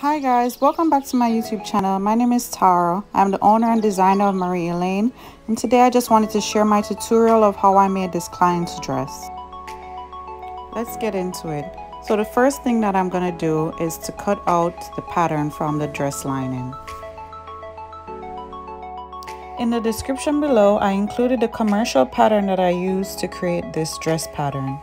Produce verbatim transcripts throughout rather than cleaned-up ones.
Hi guys, welcome back to my YouTube channel. My name is Tara. I'm the owner and designer of Marie Elaine, and today I just wanted to share my tutorial of how I made this client's dress. Let's get into it. So the first thing that I'm going to do is to cut out the pattern from the dress lining. In the description below, I included the commercial pattern that I used to create this dress pattern.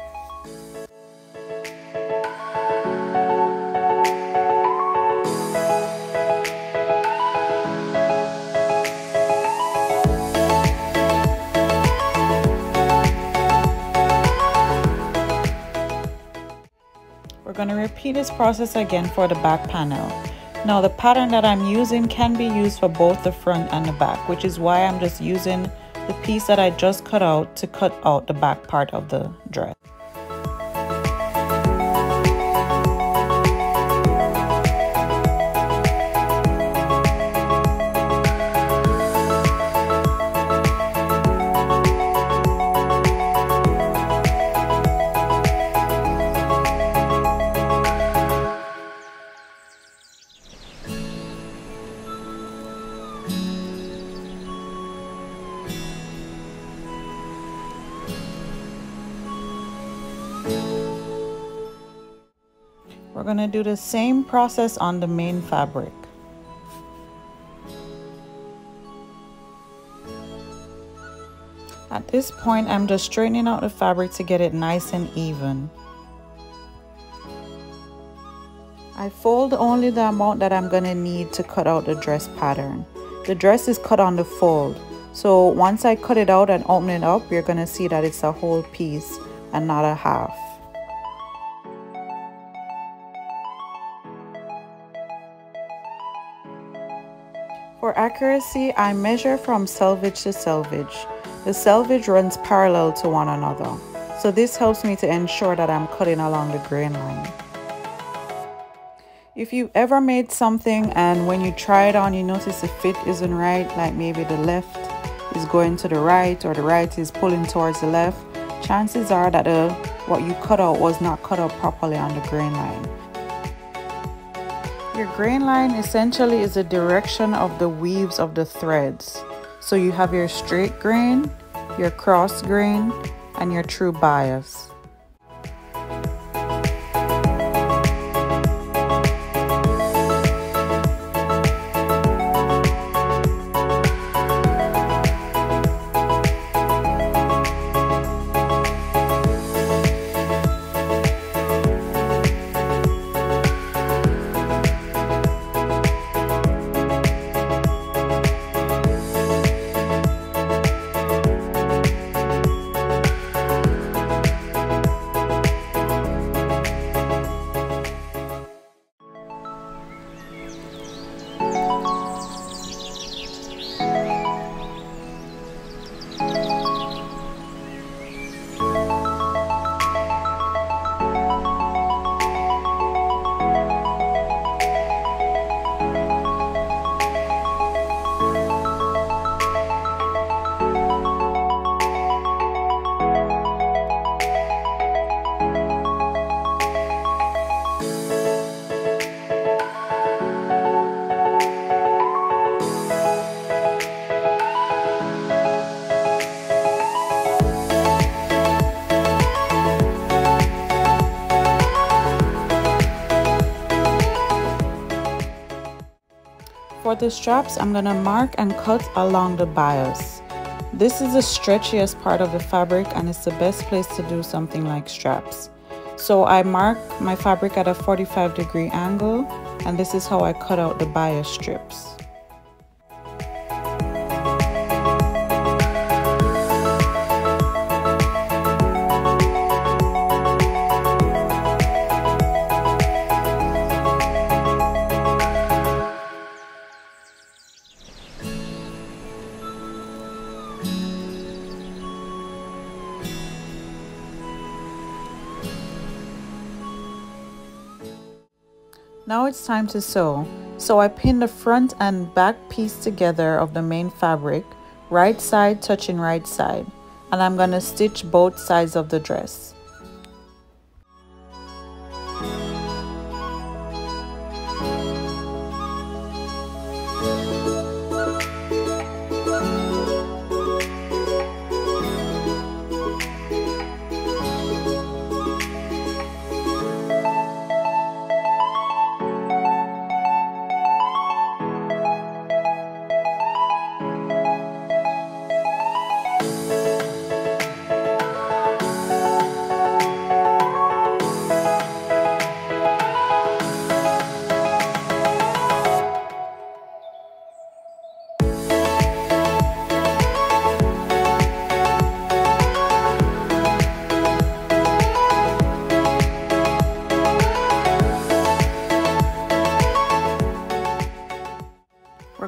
We're going to repeat this process again for the back panel. Now the pattern that I'm using can be used for both the front and the back, which is why I'm just using the piece that I just cut out to cut out the back part of the dress. We're going to do the same process on the main fabric. At this point, I'm just straightening out the fabric to get it nice and even. I fold only the amount that I'm going to need to cut out the dress pattern. The dress is cut on the fold, so once I cut it out and open it up, you're going to see that it's a whole piece and not a half. For accuracy, I measure from selvage to selvage. The selvage runs parallel to one another, so this helps me to ensure that I'm cutting along the grain line. If you've ever made something and when you try it on you notice the fit isn't right, like maybe the left is going to the right or the right is pulling towards the left, chances are that uh, what you cut out was not cut out properly on the grain line. Your grain line essentially is the direction of the weaves of the threads. So you have your straight grain, your cross grain, and your true bias. For the straps, I'm going to mark and cut along the bias. This is the stretchiest part of the fabric and it's the best place to do something like straps. So I mark my fabric at a forty-five degree angle, and this is how I cut out the bias strips. Now it's time to sew. So I pin the front and back piece together of the main fabric, right side touching right side, and I'm going to stitch both sides of the dress.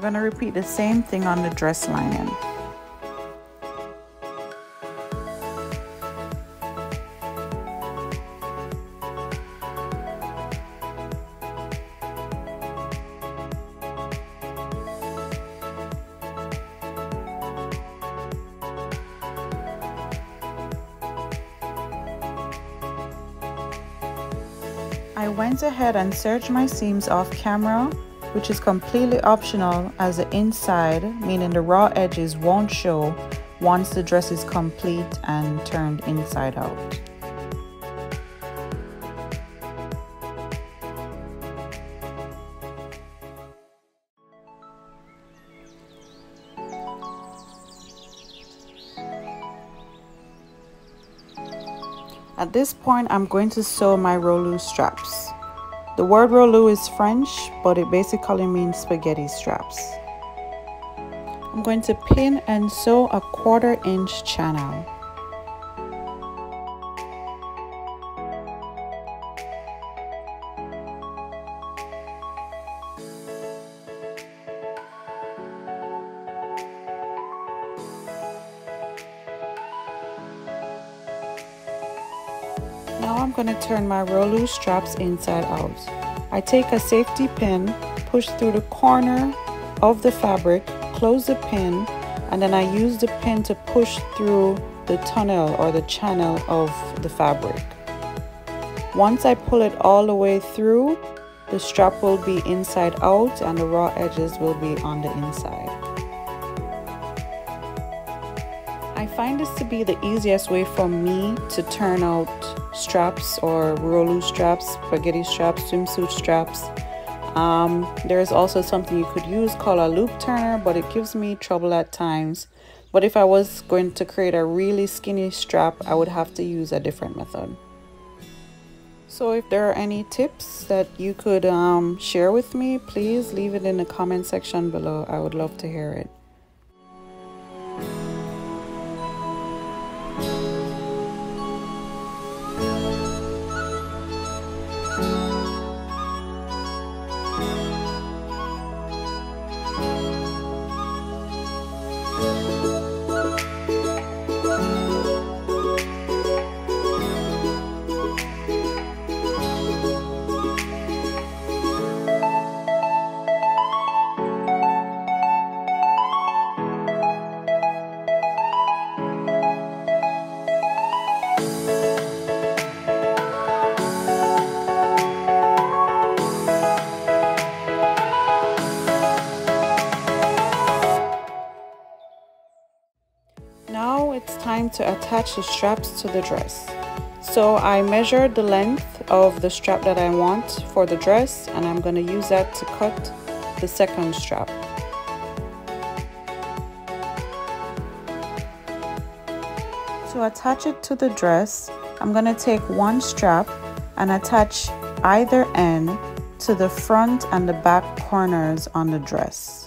going to repeat the same thing on the dress lining. I went ahead and serged my seams off camera, which is completely optional as the inside, meaning the raw edges, won't show once the dress is complete and turned inside out. At this point, I'm going to sew my rouleau straps. The word rouleau is French, but it basically means spaghetti straps. I'm going to pin and sew a quarter inch channel. Now I'm going to turn my rouleau straps inside out. I take a safety pin, push through the corner of the fabric, close the pin, and then I use the pin to push through the tunnel or the channel of the fabric. Once I pull it all the way through, the strap will be inside out and the raw edges will be on the inside. I find this to be the easiest way for me to turn out straps or rouleau straps, spaghetti straps, swimsuit straps. Um, there is also something you could use called a loop turner, but it gives me trouble at times. But if I was going to create a really skinny strap, I would have to use a different method. So if there are any tips that you could um, share with me, please leave it in the comment section below. I would love to hear it. Now it's time to attach the straps to the dress. So I measured the length of the strap that I want for the dress, and I'm going to use that to cut the second strap. To attach it to the dress, I'm going to take one strap and attach either end to the front and the back corners on the dress.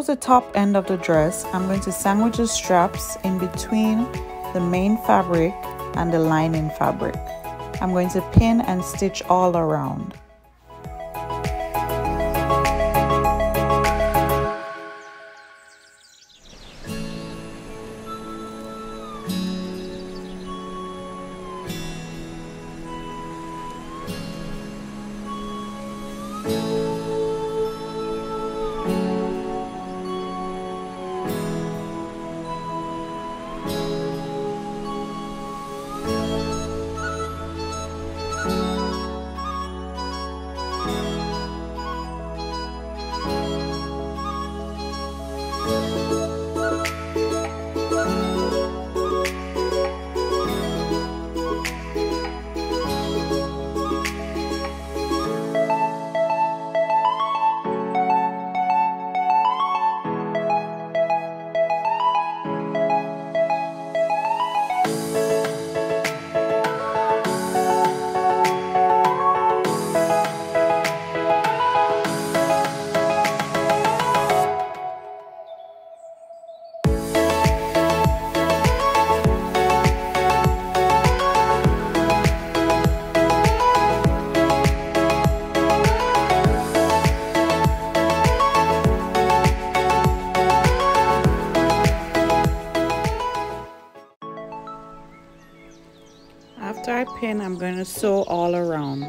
sews the top end of the dress, I'm going to sandwich the straps in between the main fabric and the lining fabric. I'm going to pin and stitch all around. After I pin, I'm going to sew all around.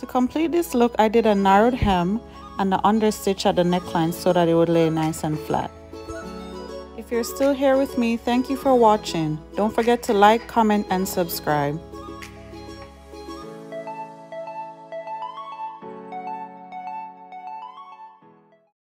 To complete this look, I did a narrowed hem and an understitch at the neckline so that it would lay nice and flat. If you're still here with me, thank you for watching. Don't forget to like, comment, and subscribe.